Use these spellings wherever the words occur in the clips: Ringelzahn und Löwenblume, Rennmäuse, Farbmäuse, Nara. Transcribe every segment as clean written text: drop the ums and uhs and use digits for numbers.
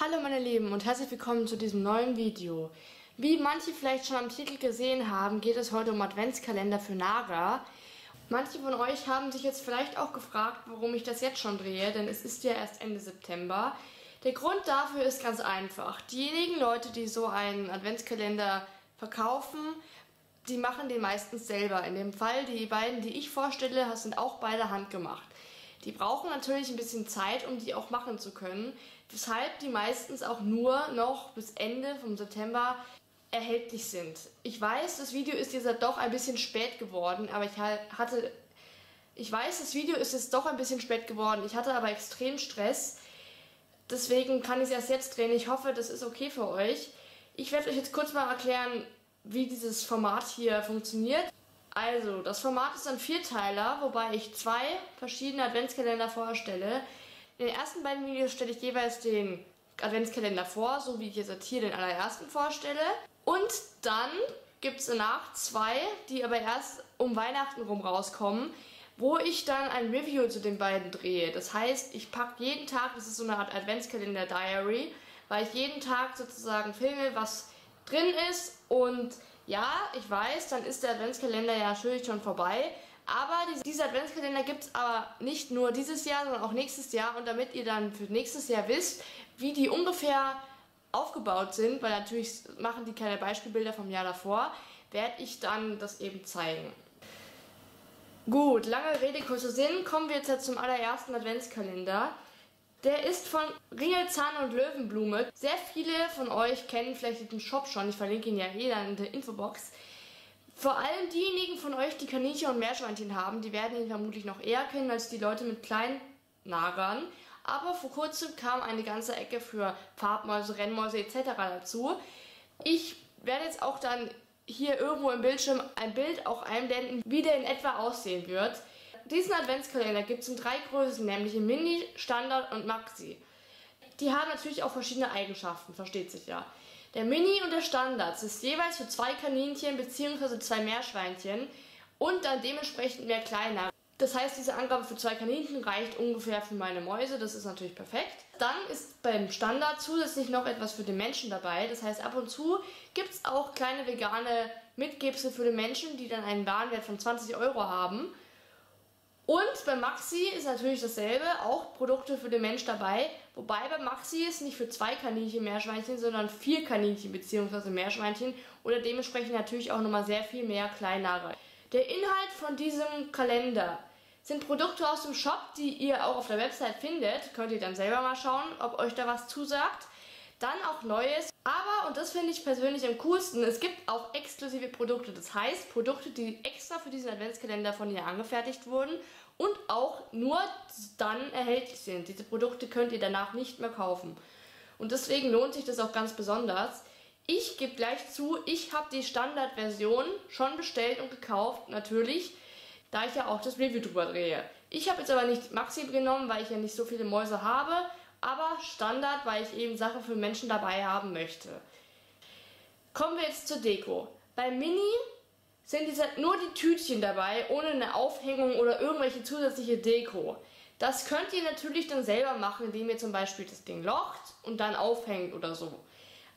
Hallo meine Lieben und herzlich willkommen zu diesem neuen Video. Wie manche vielleicht schon am Titel gesehen haben, geht es heute um Adventskalender für Nara. Manche von euch haben sich jetzt vielleicht auch gefragt, warum ich das jetzt schon drehe, denn es ist ja erst Ende September. Der Grund dafür ist ganz einfach. Diejenigen Leute, die so einen Adventskalender verkaufen, die machen den meistens selber. In dem Fall, die beiden, die ich vorstelle, sind auch beide handgemacht. Die brauchen natürlich ein bisschen Zeit, um die auch machen zu können, weshalb die meistens auch nur noch bis Ende vom September erhältlich sind. Ich weiß, das Video ist jetzt doch ein bisschen spät geworden, aber ich hatte aber extrem Stress, deswegen kann ich es erst jetzt drehen. Ich hoffe, das ist okay für euch. Ich werde euch jetzt kurz mal erklären, wie dieses Format hier funktioniert. Also, das Format ist ein Vierteiler, wobei ich zwei verschiedene Adventskalender vorstelle. In den ersten beiden Videos stelle ich jeweils den Adventskalender vor, so wie ich jetzt hier den allerersten vorstelle. Und dann gibt es danach zwei, die aber erst um Weihnachten rum rauskommen, wo ich dann ein Review zu den beiden drehe. Das heißt, ich packe jeden Tag, das ist so eine Art Adventskalender-Diary, weil ich jeden Tag sozusagen filme, was drin ist. Und ja, ich weiß, dann ist der Adventskalender ja natürlich schon vorbei, aber dieser Adventskalender gibt es aber nicht nur dieses Jahr, sondern auch nächstes Jahr. Und damit ihr dann für nächstes Jahr wisst, wie die ungefähr aufgebaut sind, weil natürlich machen die keine Beispielbilder vom Jahr davor, werde ich dann das eben zeigen. Gut, lange Rede, kurzer Sinn, kommen wir jetzt zum allerersten Adventskalender. Der ist von Ringelzahn und Löwenblume. Sehr viele von euch kennen vielleicht den Shop schon. Ich verlinke ihn ja hier in der Infobox. Vor allem diejenigen von euch, die Kaninchen und Meerschweinchen haben, die werden ihn vermutlich noch eher kennen als die Leute mit kleinen Narern. Aber vor kurzem kam eine ganze Ecke für Farbmäuse, Rennmäuse etc. dazu. Ich werde jetzt auch dann hier irgendwo im Bildschirm ein Bild auch einblenden, wie der in etwa aussehen wird. Diesen Adventskalender gibt es in drei Größen, nämlich in Mini, Standard und Maxi. Die haben natürlich auch verschiedene Eigenschaften, versteht sich ja. Der Mini und der Standard ist jeweils für zwei Kaninchen bzw. zwei Meerschweinchen und dann dementsprechend mehr kleiner. Das heißt, diese Angabe für zwei Kaninchen reicht ungefähr für meine Mäuse, das ist natürlich perfekt. Dann ist beim Standard zusätzlich noch etwas für den Menschen dabei, das heißt, ab und zu gibt es auch kleine vegane Mitgebsel für den Menschen, die dann einen Warenwert von 20 € haben. Und bei Maxi ist natürlich dasselbe, auch Produkte für den Mensch dabei, wobei bei Maxi ist nicht für zwei Kaninchen Meerschweinchen, sondern 4 Kaninchen bzw. Meerschweinchen oder dementsprechend natürlich auch nochmal sehr viel mehr Kleinere. Der Inhalt von diesem Kalender sind Produkte aus dem Shop, die ihr auch auf der Website findet, könnt ihr dann selber mal schauen, ob euch da was zusagt. Dann auch Neues, aber, und das finde ich persönlich am coolsten, es gibt auch exklusive Produkte. Das heißt, Produkte, die extra für diesen Adventskalender von hier angefertigt wurden und auch nur dann erhältlich sind. Diese Produkte könnt ihr danach nicht mehr kaufen. Und deswegen lohnt sich das auch ganz besonders. Ich gebe gleich zu, ich habe die Standardversion schon bestellt und gekauft, natürlich, da ich ja auch das Review drüber drehe. Ich habe jetzt aber nicht Maxi genommen, weil ich ja nicht so viele Mäuse habe, aber Standard, weil ich eben Sachen für Menschen dabei haben möchte. Kommen wir jetzt zur Deko. Bei Mini sind nur die Tütchen dabei, ohne eine Aufhängung oder irgendwelche zusätzliche Deko. Das könnt ihr natürlich dann selber machen, indem ihr zum Beispiel das Ding locht und dann aufhängt oder so.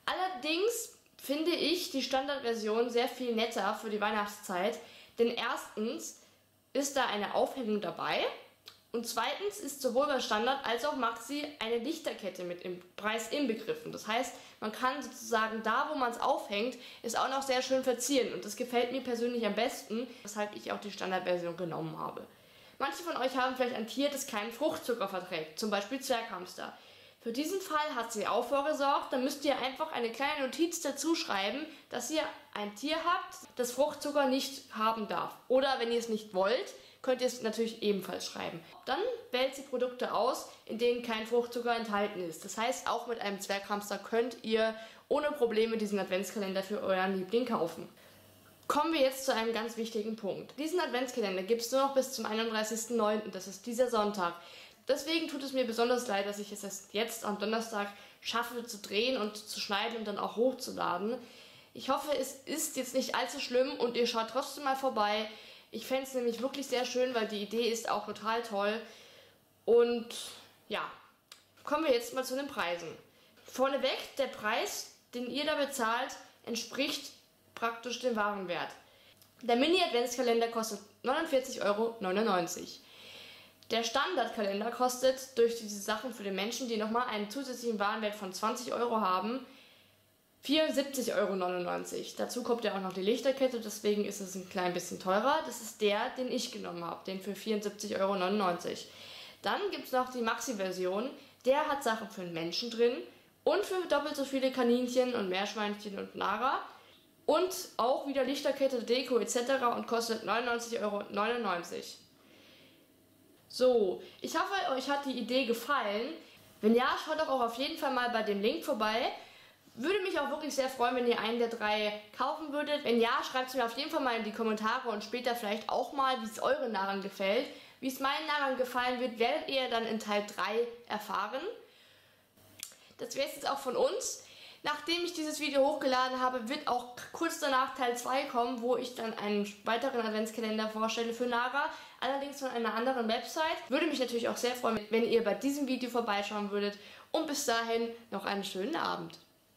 Allerdings finde ich die Standardversion sehr viel netter für die Weihnachtszeit, denn erstens ist da eine Aufhängung dabei. Und zweitens ist sowohl bei Standard als auch Maxi eine Lichterkette mit im Preis inbegriffen. Das heißt, man kann sozusagen da, wo man es aufhängt, es auch noch sehr schön verzieren. Und das gefällt mir persönlich am besten, weshalb ich auch die Standardversion genommen habe. Manche von euch haben vielleicht ein Tier, das keinen Fruchtzucker verträgt, zum Beispiel Zwerghamster. Für diesen Fall hat sie auch vorgesorgt, dann müsst ihr einfach eine kleine Notiz dazu schreiben, dass ihr ein Tier habt, das Fruchtzucker nicht haben darf. Oder wenn ihr es nicht wollt, könnt ihr es natürlich ebenfalls schreiben. Dann wählt sie Produkte aus, in denen kein Fruchtzucker enthalten ist. Das heißt, auch mit einem Zwerghamster könnt ihr ohne Probleme diesen Adventskalender für euren Liebling kaufen. Kommen wir jetzt zu einem ganz wichtigen Punkt. Diesen Adventskalender gibt es nur noch bis zum 31.09., das ist dieser Sonntag. Deswegen tut es mir besonders leid, dass ich es erst jetzt am Donnerstag schaffe zu drehen und zu schneiden und dann auch hochzuladen. Ich hoffe, es ist jetzt nicht allzu schlimm und ihr schaut trotzdem mal vorbei. Ich fände es nämlich wirklich sehr schön, weil die Idee ist auch total toll. Und ja, kommen wir jetzt mal zu den Preisen. Vorneweg, der Preis, den ihr da bezahlt, entspricht praktisch dem wahren Wert. Der Mini-Adventskalender kostet 49,99 Euro. Der Standardkalender kostet durch diese Sachen für den Menschen, die nochmal einen zusätzlichen Warenwert von 20 Euro haben, 74,99 Euro. Dazu kommt ja auch noch die Lichterkette, deswegen ist es ein klein bisschen teurer. Das ist der, den ich genommen habe, den für 74,99 Euro. Dann gibt es noch die Maxi-Version. Der hat Sachen für den Menschen drin und für doppelt so viele Kaninchen und Meerschweinchen und Nara. Und auch wieder Lichterkette, Deko etc. und kostet 99,99 Euro. So, ich hoffe, euch hat die Idee gefallen. Wenn ja, schaut doch auch auf jeden Fall mal bei dem Link vorbei. Würde mich auch wirklich sehr freuen, wenn ihr einen der drei kaufen würdet. Wenn ja, schreibt es mir auf jeden Fall mal in die Kommentare und später vielleicht auch mal, wie es euren Narren gefällt. Wie es meinen Narren gefallen wird, werdet ihr dann in Teil 3 erfahren. Das wäre es jetzt auch von uns. Nachdem ich dieses Video hochgeladen habe, wird auch kurz danach Teil 2 kommen, wo ich dann einen weiteren Adventskalender vorstelle für Nara, allerdings von einer anderen Website. Würde mich natürlich auch sehr freuen, wenn ihr bei diesem Video vorbeischauen würdet. Und bis dahin noch einen schönen Abend.